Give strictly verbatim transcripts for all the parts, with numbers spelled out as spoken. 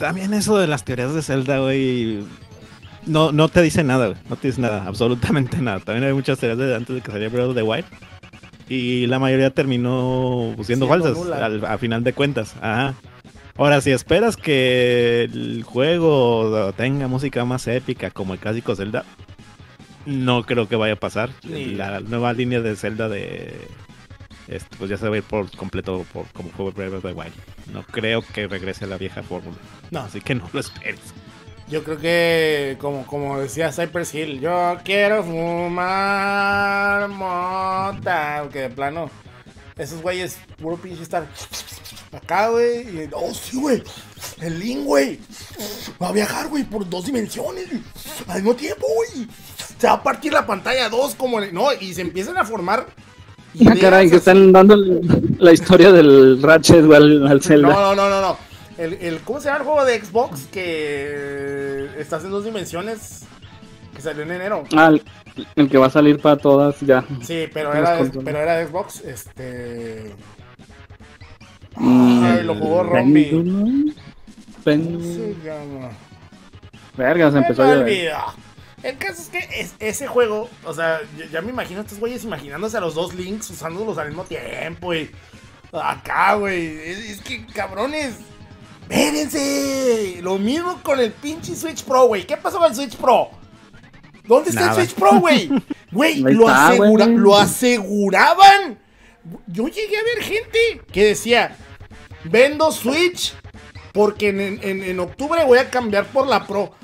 también eso de las teorías de Zelda, güey, no, no te dice nada, güey. No te dice nada, absolutamente nada. También hay muchas teorías de antes de que saliera Breath of the Wild. Y la mayoría terminó siendo, siendo falsas, al, a final de cuentas. Ajá. Ahora, si esperas que el juego tenga música más épica como el clásico Zelda, no creo que vaya a pasar. Sí. La nueva línea de Zelda de... Este, pues ya se va a ir por completo por como fue Breath of the Wild. No creo que regrese a la vieja fórmula. No. Así que no lo esperes. Yo creo que, como, como decía Cypress Hill, yo quiero fumar mota. Aunque de plano, esos güeyes puro pinche estar acá, güey. Y, oh, sí, güey. El Link, güey, va a viajar, güey, por dos dimensiones, güey, al mismo tiempo, güey. Se va a partir la pantalla dos, como el, no, y se empiezan a formar. Ah, caray, que están dando la historia del Ratchet, güey, al, al Zelda. No, no, no, no, no. El, el, ¿Cómo se llama el juego de Xbox que estás en dos dimensiones? Que salió en enero. Ah, el, el que va a salir para todas ya. Sí, pero era, pero era de Xbox. Este. Mm, Ay, lo jugó Rompi. ¿Cómo se llama? Verga, se empezó a olvidar. El caso es que es, ese juego, o sea, yo, ya me imagino a estos güeyes imaginándose a los dos Links usándolos al mismo tiempo. Y acá, güey. Es, es que, cabrones. ¡Espérense! Lo mismo con el pinche Switch Pro, güey. ¿Qué pasó con el Switch Pro? ¿Dónde está Nada. el Switch Pro, güey? Güey, lo, asegura, lo aseguraban. Yo llegué a ver gente que decía, vendo Switch porque en, en, en octubre voy a cambiar por la Pro.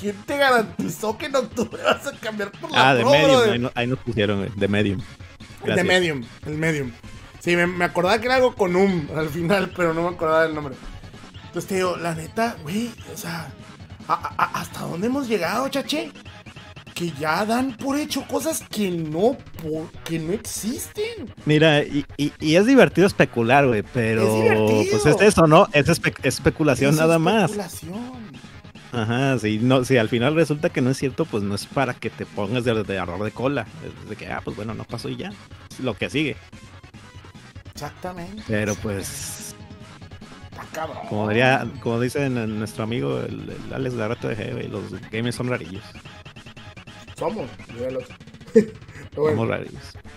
¿Quién te garantizó que en octubre vas a cambiar por la ah, Pro? Ah, de Medium, ahí, no, ahí nos pusieron, güey. De Medium. Gracias. De Medium, el Medium. Sí, me, me acordaba que era algo con um al final, pero no me acordaba del nombre. Entonces te digo, la neta, güey, o sea, a, a, ¿hasta dónde hemos llegado, chache? Que ya dan por hecho cosas que no, por, que no existen. Mira, y, y, y es divertido especular, güey, pero... Es divertido. Pues es eso, ¿no? Es espe especulación es nada especulación. más. Ajá, si, no, si al final resulta que no es cierto, pues no es para que te pongas de, de error de cola. Es de que, ah, pues bueno, no pasó y ya. Es lo que sigue. Exactamente. Pero pues... Cabrón. Como diría, como dice nuestro amigo el, el Alex Garrata de G B, los gamers son rarillos. Somos, Somos rarillos.